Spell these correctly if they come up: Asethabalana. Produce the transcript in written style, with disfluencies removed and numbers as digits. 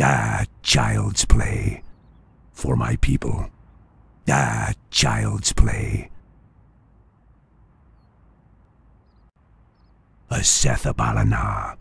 Ah, child's play for my people. Ah, child's play. Asethabalana.